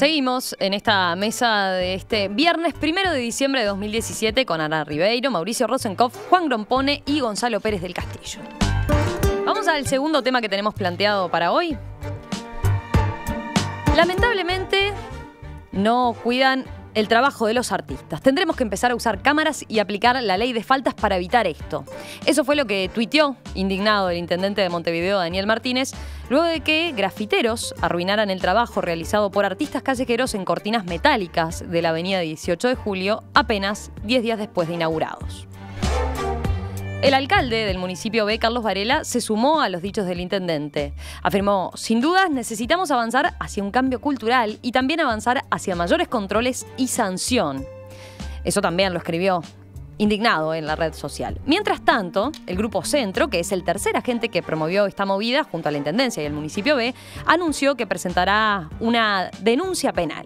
Seguimos en esta mesa de este viernes 1 de diciembre de 2017 con Ana Ribeiro, Mauricio Rosencof, Juan Grompone y Gonzalo Pérez del Castillo. Vamos al segundo tema que tenemos planteado para hoy. Lamentablemente no cuidan el trabajo de los artistas. Tendremos que empezar a usar cámaras y aplicar la ley de faltas para evitar esto. Eso fue lo que tuiteó, indignado, el intendente de Montevideo, Daniel Martínez, luego de que grafiteros arruinaran el trabajo realizado por artistas callejeros en cortinas metálicas de la avenida 18 de Julio, apenas 10 días después de inaugurados. El alcalde del municipio B, Carlos Varela, se sumó a los dichos del intendente. Afirmó, sin dudas necesitamos avanzar hacia un cambio cultural y también avanzar hacia mayores controles y sanción. Eso también lo escribió indignado en la red social. Mientras tanto, el Grupo Centro, que es el tercer agente que promovió esta movida junto a la Intendencia y el municipio B, anunció que presentará una denuncia penal.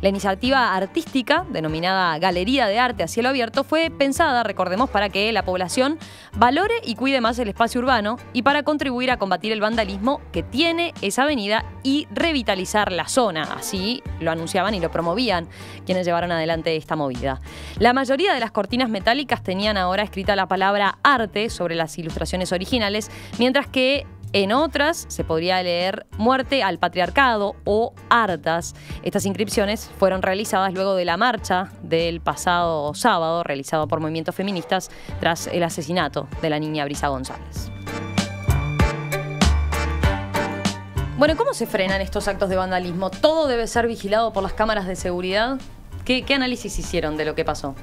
La iniciativa artística, denominada Galería de Arte a Cielo Abierto, fue pensada, recordemos, para que la población valore y cuide más el espacio urbano y para contribuir a combatir el vandalismo que tiene esa avenida y revitalizar la zona. Así lo anunciaban y lo promovían quienes llevaron adelante esta movida. La mayoría de las cortinas metálicas tenían ahora escrita la palabra arte sobre las ilustraciones originales, mientras que en otras se podría leer muerte al patriarcado o hartas. Estas inscripciones fueron realizadas luego de la marcha del pasado sábado realizado por movimientos feministas tras el asesinato de la niña Brisa González. Bueno, ¿cómo se frenan estos actos de vandalismo? ¿Todo debe ser vigilado por las cámaras de seguridad? ¿Qué análisis hicieron de lo que pasó?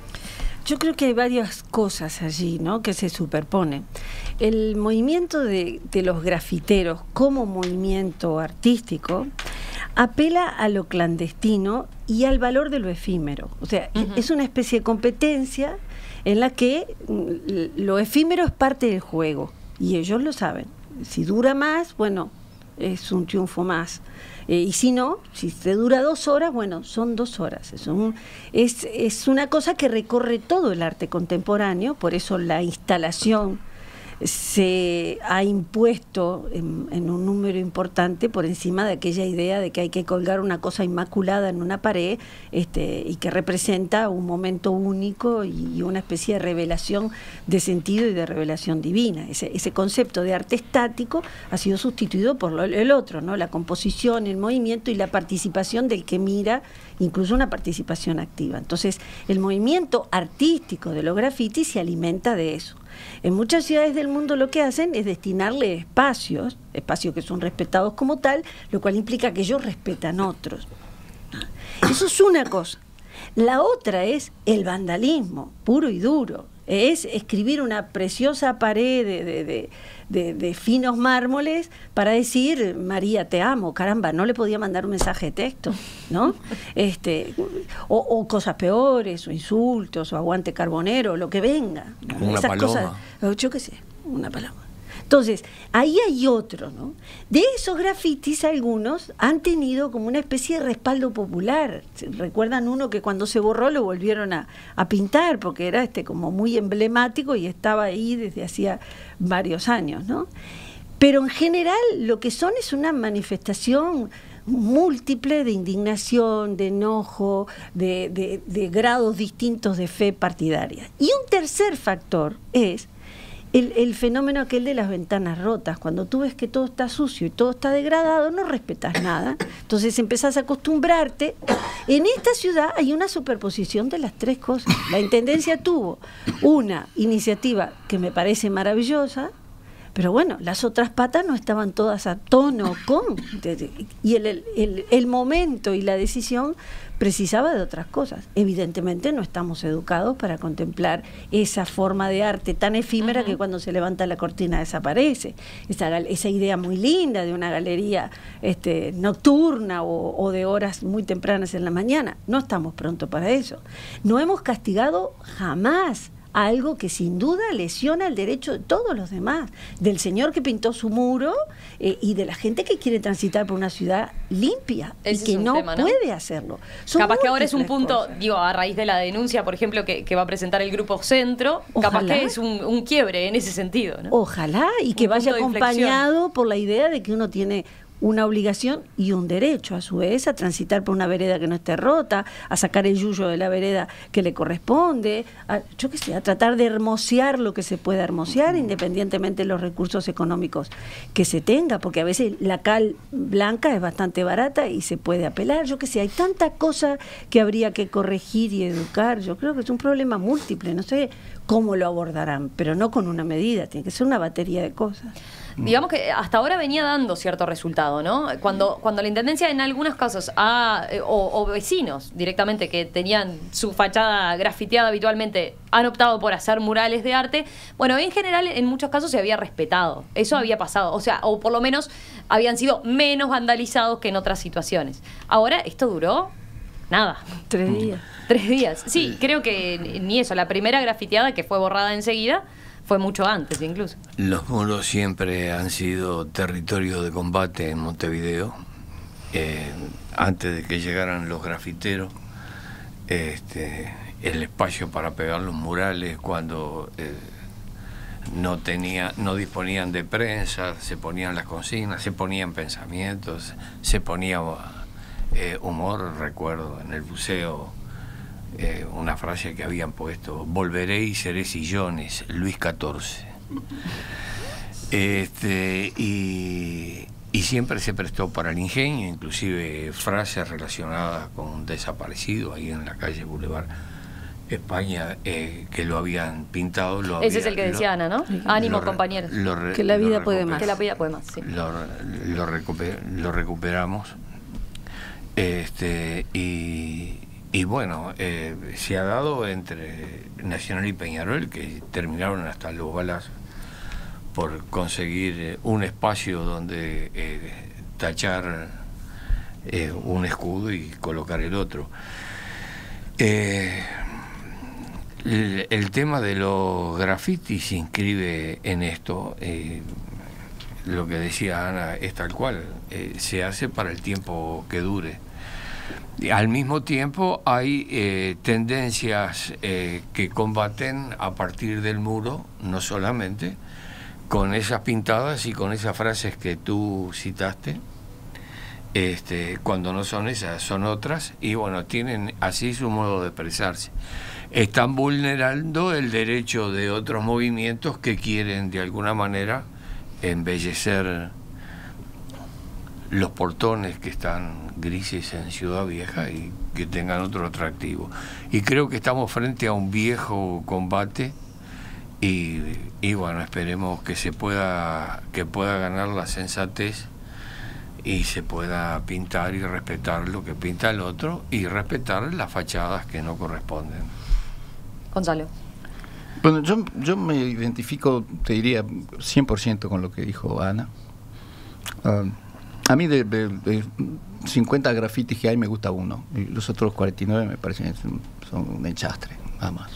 Yo creo que hay varias cosas allí, ¿no?, que se superponen. El movimiento de los grafiteros como movimiento artístico apela a lo clandestino y al valor de lo efímero. O sea, es una especie de competencia en la que lo efímero es parte del juego y ellos lo saben. Si dura más, bueno, es un triunfo más. Y si no, si te dura 2 horas, bueno, son 2 horas. Es una cosa que recorre todo el arte contemporáneo, por eso la instalación se ha impuesto en un número importante por encima de aquella idea de que hay que colgar una cosa inmaculada en una pared y que representa un momento único y una especie de revelación de sentido y de revelación divina. Ese concepto de arte estático ha sido sustituido por el otro, ¿no? La composición, el movimiento y la participación del que mira, incluso una participación activa. Entonces, el movimiento artístico de los grafitis se alimenta de eso. En muchas ciudades del mundo lo que hacen es destinarle espacios que son respetados como tal, lo cual implica que ellos respetan otros. Eso es una cosa. La otra es el vandalismo, puro y duro. Es escribir una preciosa pared de finos mármoles para decir, María, te amo, caramba, no le podía mandar un mensaje de texto, ¿no? O cosas peores, o insultos, o aguante carbonero, lo que venga. ¿No? Una paloma. Cosas, yo qué sé, una paloma. Entonces, ahí hay otro, ¿no? De esos grafitis, algunos han tenido como una especie de respaldo popular. Recuerdan uno que cuando se borró lo volvieron a pintar, porque era como muy emblemático y estaba ahí desde hacía varios años, ¿no? Pero en general lo que son es una manifestación múltiple de indignación, de enojo, de grados distintos de fe partidaria. Y un tercer factor es el fenómeno aquel de las ventanas rotas. Cuando tú ves que todo está sucio y todo está degradado, no respetas nada. Entonces empezás a acostumbrarte. En esta ciudad hay una superposición de las tres cosas. La Intendencia tuvo una iniciativa que me parece maravillosa, pero bueno, las otras patas no estaban todas a tono con. Y el momento y la decisión precisaba de otras cosas. Evidentemente no estamos educados para contemplar esa forma de arte tan efímera que cuando se levanta la cortina desaparece. Esa idea muy linda de una galería nocturna o de horas muy tempranas en la mañana. No estamos pronto para eso. No hemos castigado jamás algo que sin duda lesiona el derecho de todos los demás, del señor que pintó su muro y de la gente que quiere transitar por una ciudad limpia y que no puede hacerlo. Capaz que ahora es un punto, digo, a raíz de la denuncia, por ejemplo, que va a presentar el Grupo Centro, capaz que es un quiebre en ese sentido, ¿no? Ojalá, y que vaya acompañado por la idea de que uno tiene una obligación y un derecho a su vez a transitar por una vereda que no esté rota, a sacar el yuyo de la vereda que le corresponde, a, yo qué sé, a tratar de hermosear lo que se pueda hermosear, independientemente de los recursos económicos que se tenga, porque a veces la cal blanca es bastante barata y se puede apelar, yo qué sé, hay tanta cosa que habría que corregir y educar. Yo creo que es un problema múltiple, no sé cómo lo abordarán, pero no con una medida, tiene que ser una batería de cosas. Digamos que hasta ahora venía dando cierto resultado, ¿no? Cuando la Intendencia en algunos casos, o vecinos directamente que tenían su fachada grafiteada habitualmente, han optado por hacer murales de arte, bueno, en general en muchos casos se había respetado, eso había pasado, o sea, o por lo menos habían sido menos vandalizados que en otras situaciones. Ahora, esto duró nada. 3 días. 3 días, sí, creo que ni eso, la primera grafiteada que fue borrada enseguida, fue mucho antes incluso. Los muros siempre han sido territorio de combate en Montevideo, antes de que llegaran los grafiteros, el espacio para pegar los murales cuando no disponían de prensa, se ponían las consignas, se ponían pensamientos, se ponía humor, recuerdo, en el buceo. Una frase que habían puesto: volveré y seré sillones, Luis XIV. Y siempre se prestó para el ingenio, inclusive frases relacionadas con un desaparecido ahí en la calle Boulevard España, que lo habían pintado. Ese es el que decía Ana, ¿no? Ánimo, compañeros. Que la vida puede más. Que la vida puede más, sí. Lo recuperamos. Y bueno, se ha dado entre Nacional y Peñarol, que terminaron hasta los balazos por conseguir un espacio donde tachar un escudo y colocar el otro. El tema de los grafitis se inscribe en esto. Lo que decía Ana es tal cual, se hace para el tiempo que dure. Al mismo tiempo hay tendencias que combaten a partir del muro, no solamente con esas pintadas y con esas frases que tú citaste, cuando no son esas, son otras, y bueno, tienen así su modo de expresarse. Están vulnerando el derecho de otros movimientos que quieren de alguna manera embellecer los portones que están grises en Ciudad Vieja y que tengan otro atractivo. Y creo que estamos frente a un viejo combate y bueno, esperemos que se pueda ganar la sensatez y se pueda pintar y respetar lo que pinta el otro y respetar las fachadas que no corresponden. Gonzalo. Bueno, yo me identifico, te diría, 100% con lo que dijo Ana. A mí de 50 grafitis que hay me gusta uno, y los otros 49 me parecen son un enchastre, nada más,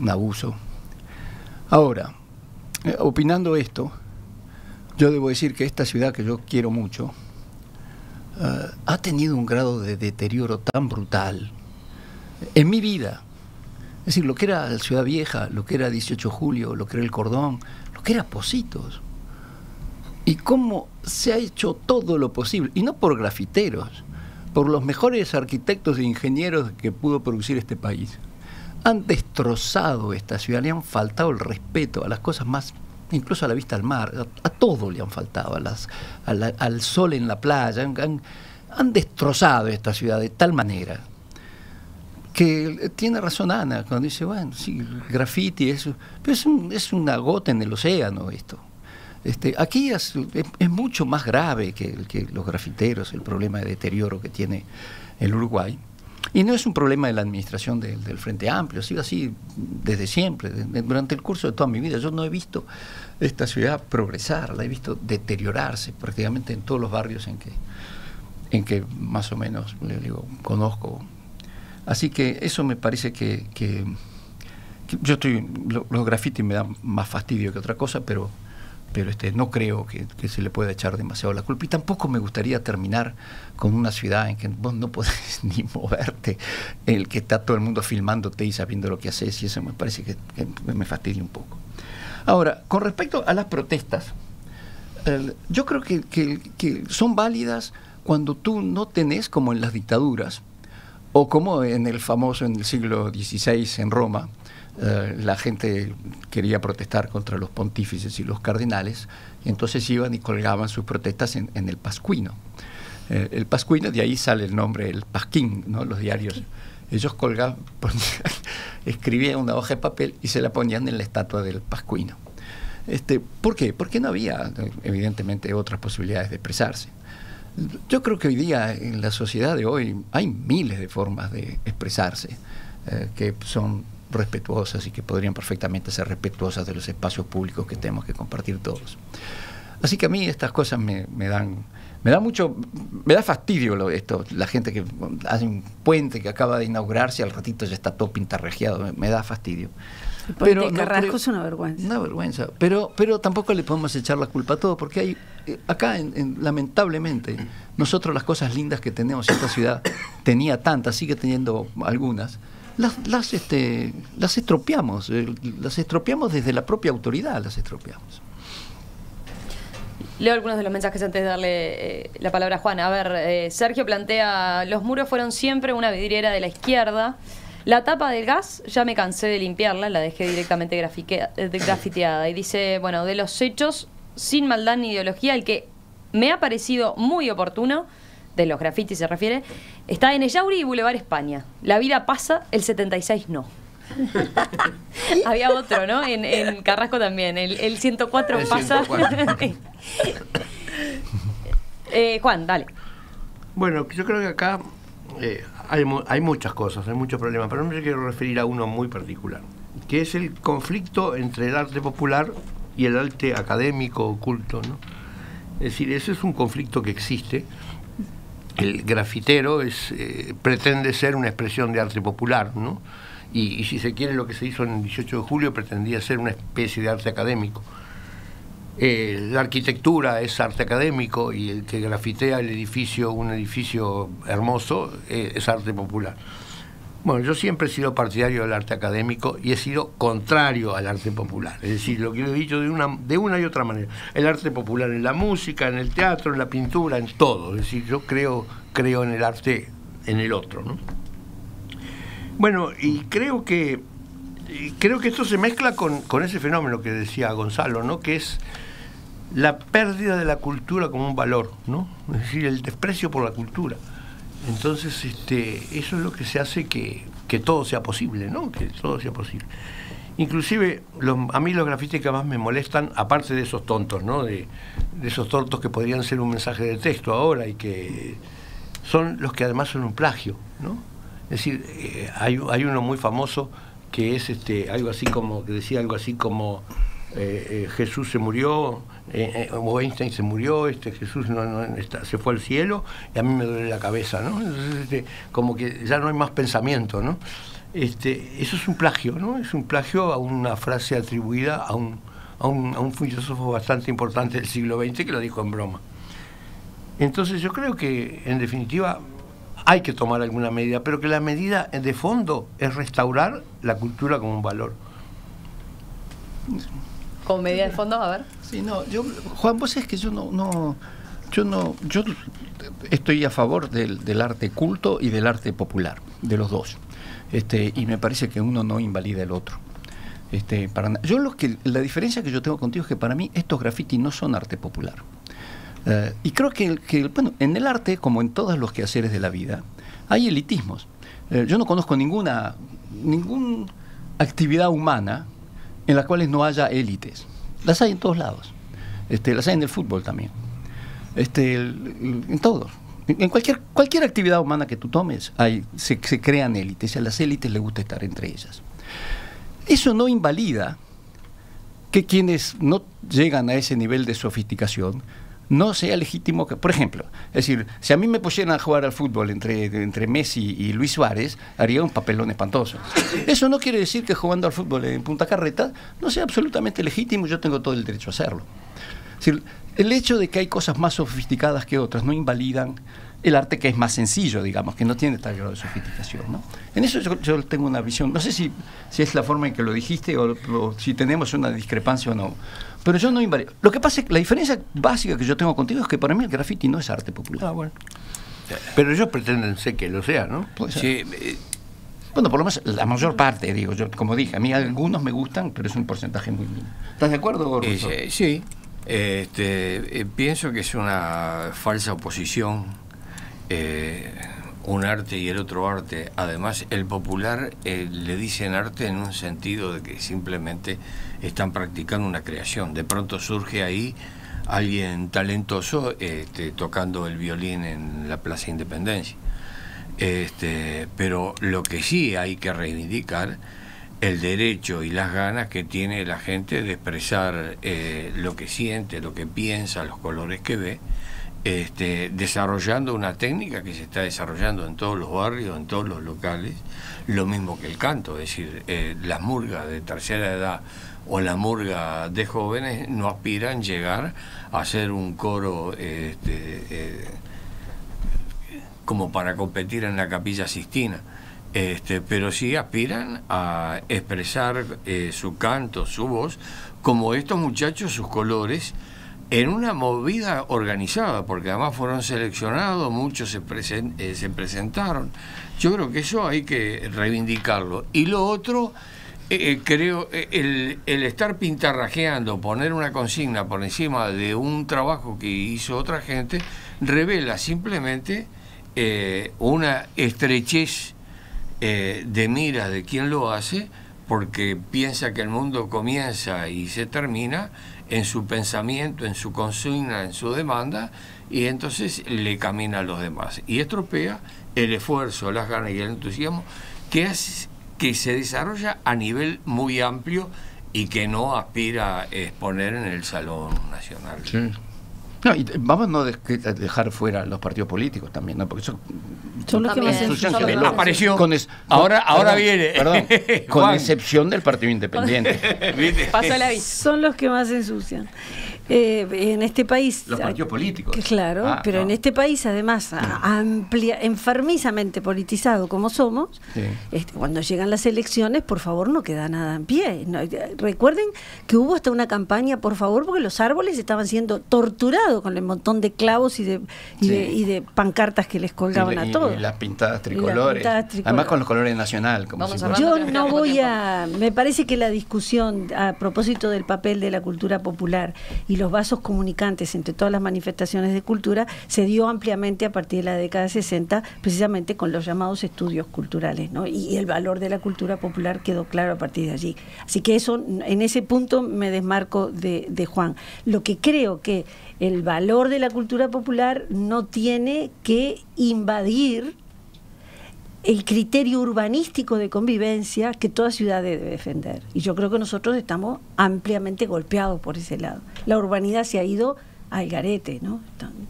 un abuso. Ahora, opinando esto, yo debo decir que esta ciudad que yo quiero mucho ha tenido un grado de deterioro tan brutal en mi vida. Es decir, lo que era Ciudad Vieja, lo que era 18 de julio, lo que era El Cordón, lo que era Pocitos. Y cómo se ha hecho todo lo posible, y no por grafiteros, por los mejores arquitectos e ingenieros que pudo producir este país. Han destrozado esta ciudad, le han faltado el respeto a las cosas más, incluso a la vista al mar, a todo le han faltado, al sol en la playa, han destrozado esta ciudad de tal manera que tiene razón Ana cuando dice, bueno, sí, graffiti, eso, pero es una gota en el océano esto. Aquí es mucho más grave que los grafiteros, el problema de deterioro que tiene el Uruguay. Y no es un problema de la administración del Frente Amplio, ha sido así desde siempre, durante el curso de toda mi vida. Yo no he visto esta ciudad progresar, la he visto deteriorarse prácticamente en todos los barrios en que más o menos le digo, conozco. Así que eso me parece que yo estoy, los grafitis me dan más fastidio que otra cosa, pero no creo que se le pueda echar demasiado la culpa. Y tampoco me gustaría terminar con una ciudad en que vos no podés ni moverte, el que está todo el mundo filmándote y sabiendo lo que haces, y eso me parece que me fastidia un poco. Ahora, con respecto a las protestas, yo creo que son válidas cuando tú no tenés, como en las dictaduras, o como en el famoso, en el siglo XVI en Roma, la gente quería protestar contra los pontífices y los cardenales, y entonces iban y colgaban sus protestas en el Pasquino. El Pasquino, de ahí sale el nombre, el Pasquín, ¿no? Los diarios. Ellos colgaban, escribían una hoja de papel y se la ponían en la estatua del Pasquino. ¿Por qué? Porque no había, evidentemente, otras posibilidades de expresarse. Yo creo que hoy día, en la sociedad de hoy, hay miles de formas de expresarse que son respetuosas y que podrían perfectamente ser respetuosas de los espacios públicos que tenemos que compartir todos. Así que a mí estas cosas me da fastidio esto, la gente que hace un puente que acaba de inaugurarse y al ratito ya está todo pintarrajeado, me da fastidio. El puente de Carrasco no, es una vergüenza. Una vergüenza, pero tampoco le podemos echar la culpa a todo, porque hay acá, lamentablemente, nosotros las cosas lindas que tenemos, esta ciudad tenía tantas, sigue teniendo algunas, las estropeamos, desde la propia autoridad las estropeamos. Leo algunos de los mensajes antes de darle la palabra a Juan. A ver, Sergio plantea, los muros fueron siempre una vidriera de la izquierda. La tapa del gas, ya me cansé de limpiarla, la dejé directamente grafiteada. Y dice, bueno, de los hechos, sin maldad ni ideología, el que me ha parecido muy oportuno, de los grafitis se refiere, está en Ellauri y Boulevard España. La vida pasa, el 76 no. Había otro, ¿no? En Carrasco también. El 104 pasa. Juan, dale. Bueno, yo creo que acá hay muchas cosas, hay muchos problemas, pero no me quiero referir a uno muy particular, que es el conflicto entre el arte popular y el arte académico, oculto, ¿no? Es decir, ese es un conflicto que existe. El grafitero pretende ser una expresión de arte popular, ¿no? Y si se quiere, lo que se hizo en el 18 de julio pretendía ser una especie de arte académico. La arquitectura es arte académico, y el que grafitea el edificio, un edificio hermoso, es arte popular. Bueno, yo siempre he sido partidario del arte académico y he sido contrario al arte popular. Es decir, lo que yo he dicho de una y otra manera. El arte popular en la música, en el teatro, en la pintura, en todo. Es decir, yo creo en el arte, en el otro, ¿no? Bueno, y creo que esto se mezcla con ese fenómeno que decía Gonzalo, ¿no? Que es la pérdida de la cultura como un valor, ¿no? Es decir, el desprecio por la cultura. Entonces, eso es lo que se hace que todo sea posible, ¿no? Que todo sea posible. Inclusive, a mí los grafitis que más me molestan, aparte de esos tontos, ¿no? De esos tontos que podrían ser un mensaje de texto ahora, y que son los que además son un plagio, ¿no? Es decir, hay uno muy famoso que es algo así como, que decía algo así como Jesús se murió, o Einstein se murió, Jesús se fue al cielo y a mí me duele la cabeza, ¿no? Entonces, como que ya no hay más pensamiento, ¿no? Eso es un plagio, ¿no? Es un plagio a una frase atribuida a un filósofo bastante importante del siglo XX que lo dijo en broma. Entonces yo creo que, en definitiva, hay que tomar alguna medida, pero que la medida de fondo es restaurar la cultura como un valor. ¿Con medida de fondo? A ver. Sí, no, Juan, vos sabés que yo estoy a favor del arte culto y del arte popular, de los dos. Y me parece que uno no invalida el otro. La diferencia que yo tengo contigo es que para mí estos grafitis no son arte popular. Y creo que en el arte, como en todos los quehaceres de la vida, hay elitismos. Yo no conozco ninguna actividad humana en la cual no haya élites. Las hay en todos lados. Las hay en el fútbol también. En todos. En cualquier actividad humana que tú tomes, se crean élites. Y a las élites les gusta estar entre ellas. Eso no invalida que quienes no llegan a ese nivel de sofisticación no sea legítimo que, por ejemplo, es decir, si a mí me pusieran a jugar al fútbol entre Messi y Luis Suárez, haría un papelón espantoso. Eso no quiere decir que jugando al fútbol en Punta Carreta no sea absolutamente legítimo, yo tengo todo el derecho a hacerlo. Es decir, el hecho de que hay cosas más sofisticadas que otras no invalidan el arte que es más sencillo, digamos, que no tiene tal grado de sofisticación, ¿no? En eso yo tengo una visión, no sé si es la forma en que lo dijiste o si tenemos una discrepancia o no, pero yo no invalido. Lo que pasa es que la diferencia básica que yo tengo contigo es que para mí el graffiti no es arte popular. Ah, bueno. Pero ellos pretenden que lo sea, ¿no? Puede ser. Sí, bueno, por lo menos la mayor parte, digo yo, como dije, a mí algunos me gustan, pero es un porcentaje muy mínimo. ¿Estás de acuerdo, Russo? Sí. Pienso que es una falsa oposición, un arte y el otro arte. Además, el popular le dicen arte en un sentido de que simplemente están practicando una creación. De pronto surge ahí alguien talentoso tocando el violín en la Plaza Independencia. Pero lo que sí hay que reivindicar el derecho y las ganas que tiene la gente de expresar lo que siente, lo que piensa, los colores que ve, desarrollando una técnica que se está desarrollando en todos los barrios, en todos los locales, lo mismo que el canto. Es decir, las murgas de tercera edad o la murga de jóvenes no aspiran a llegar a ser un coro como para competir en la Capilla Sistina, pero sí aspiran a expresar su canto, su voz, como estos muchachos, sus colores, en una movida organizada, porque además fueron seleccionados, muchos se presentaron. Yo creo que eso hay que reivindicarlo. Y lo otro, creo, el estar pintarrajeando, poner una consigna por encima de un trabajo que hizo otra gente, revela simplemente una estrechez de mira de quien lo hace, porque piensa que el mundo comienza y se termina en su pensamiento, en su consigna, en su demanda, y entonces le camina a los demás y estropea el esfuerzo, las ganas y el entusiasmo que se desarrolla a nivel muy amplio y que no aspira a exponer en el Salón Nacional. Sí. No, y vamos a dejar fuera los partidos políticos también, ¿no? Porque eso apareció. Ahora viene. Perdón, con excepción del Partido Independiente. Pasa la vista. Son los que más ensucian. En este país. Los partidos políticos. Claro, pero no. En este país, además, enfermizamente politizado como somos, sí. Cuando llegan las elecciones, por favor, no queda nada en pie. No, recuerden que hubo hasta una campaña, por favor, porque los árboles estaban siendo torturados con el montón de clavos y de pancartas que les colgaban a todos. Y las pintadas tricolores. Además con los colores nacional. Como si yo no voy a... Me parece que la discusión a propósito del papel de la cultura popular y los vasos comunicantes entre todas las manifestaciones de cultura se dio ampliamente a partir de la década de 60, precisamente con los llamados estudios culturales, ¿no? Y el valor de la cultura popular quedó claro a partir de allí. Así que eso, en ese punto me desmarco de Juan. Lo que creo que el valor de la cultura popular no tiene que invadir el criterio urbanístico de convivencia que toda ciudad debe defender. Y yo creo que nosotros estamos ampliamente golpeados por ese lado. La urbanidad se ha ido al garete, ¿no?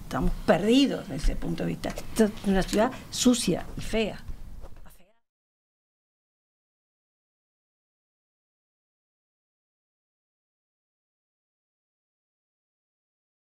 Estamos perdidos desde ese punto de vista. Esta es una ciudad sucia y fea.